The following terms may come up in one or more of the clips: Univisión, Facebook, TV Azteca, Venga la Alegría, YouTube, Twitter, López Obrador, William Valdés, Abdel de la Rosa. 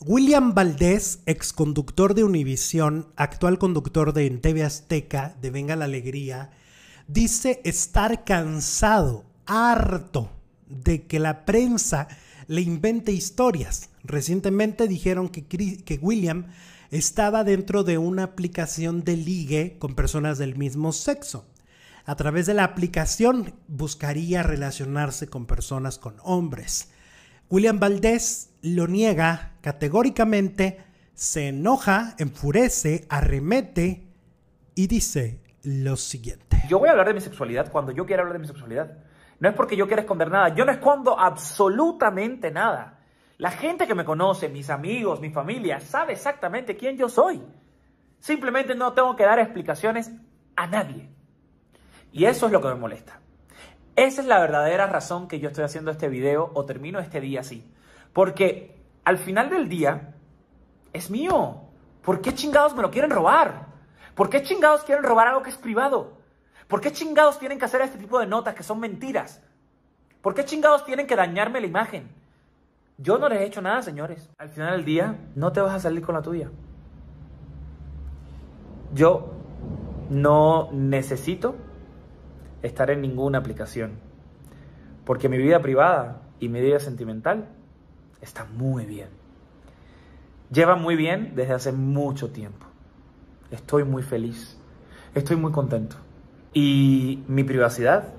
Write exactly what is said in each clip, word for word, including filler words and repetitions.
William Valdés, exconductor de Univisión, actual conductor de T V Azteca, de Venga la Alegría, dice estar cansado, harto de que la prensa le invente historias. Recientemente dijeron que, que William estaba dentro de una aplicación de ligue con personas del mismo sexo. A través de la aplicación buscaría relacionarse con personas, con hombres. William Valdés lo niega categóricamente, se enoja, enfurece, arremete y dice lo siguiente. Yo voy a hablar de mi sexualidad cuando yo quiera hablar de mi sexualidad. No es porque yo quiera esconder nada, yo no escondo absolutamente nada. La gente que me conoce, mis amigos, mi familia, sabe exactamente quién yo soy. Simplemente no tengo que dar explicaciones a nadie. Y eso es lo que me molesta. Esa es la verdadera razón que yo estoy haciendo este video o termino este día así. Porque al final del día es mío. ¿Por qué chingados me lo quieren robar? ¿Por qué chingados quieren robar algo que es privado? ¿Por qué chingados tienen que hacer este tipo de notas que son mentiras? ¿Por qué chingados tienen que dañarme la imagen? Yo no les he hecho nada, señores. Al final del día no te vas a salir con la tuya. Yo no necesito estar en ninguna aplicación, porque mi vida privada y mi vida sentimental está muy bien. Lleva muy bien desde hace mucho tiempo. Estoy muy feliz. Estoy muy contento. Y mi privacidad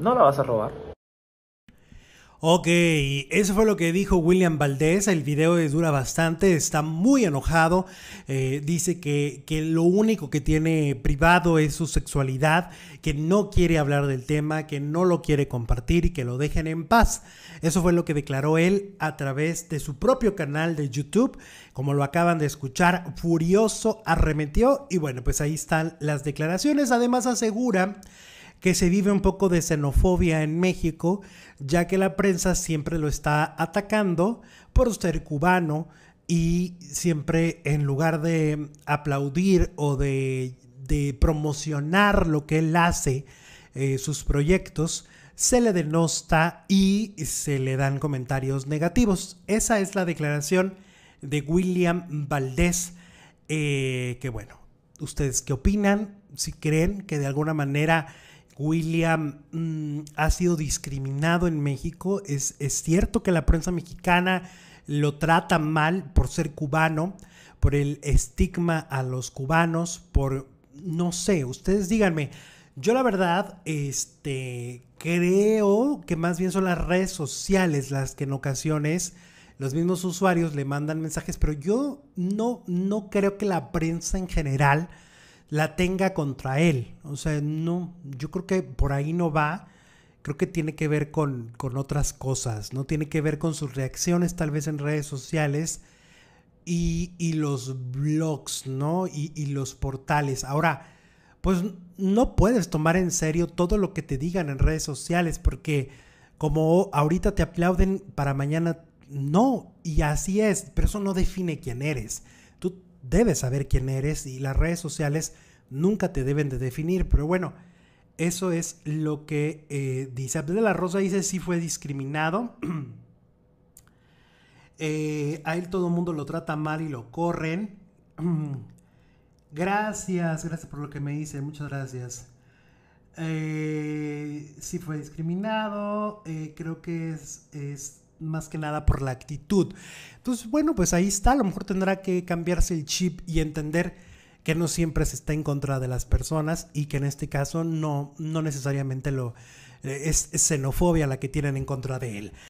no la vas a robar. Ok, eso fue lo que dijo William Valdés. El video dura bastante, está muy enojado. Eh, dice que, que lo único que tiene privado es su sexualidad, que no quiere hablar del tema, que no lo quiere compartir y que lo dejen en paz. Eso fue lo que declaró él a través de su propio canal de YouTube. Como lo acaban de escuchar, furioso arremetió y bueno, pues ahí están las declaraciones. Además asegura que se vive un poco de xenofobia en México, ya que la prensa siempre lo está atacando por ser cubano y siempre en lugar de aplaudir o de, de promocionar lo que él hace, eh, sus proyectos, se le denosta y se le dan comentarios negativos. Esa es la declaración de William Valdés, eh, que bueno, ¿ustedes qué opinan? Si creen que de alguna manera William mm, ha sido discriminado en México. Es, es cierto que la prensa mexicana lo trata mal por ser cubano, por el estigma a los cubanos, por, no sé, ustedes díganme. Yo la verdad, este, creo que más bien son las redes sociales las que en ocasiones los mismos usuarios le mandan mensajes, pero yo no, no creo que la prensa en general la tenga contra él. O sea, no, yo creo que por ahí no va. Creo que tiene que ver con, con otras cosas, ¿no? Tiene que ver con sus reacciones tal vez en redes sociales y, y los blogs, ¿no? Y, y los portales. Ahora, pues no puedes tomar en serio todo lo que te digan en redes sociales porque como ahorita te aplauden, para mañana no. Y así es, pero eso no define quién eres. Tú debes saber quién eres y las redes sociales nunca te deben de definir. Pero bueno, eso es lo que eh, dice. Abdel de la Rosa dice sí fue discriminado. eh, a él todo el mundo lo trata mal y lo corren. gracias, gracias por lo que me dicen. Muchas gracias. Eh, sí fue discriminado. Eh, creo que es... es más que nada por la actitud. Entonces, bueno, pues ahí está. A lo mejor tendrá que cambiarse el chip y entender que no siempre se está en contra de las personas y que en este caso no, no necesariamente lo, es, es xenofobia la que tienen en contra de él.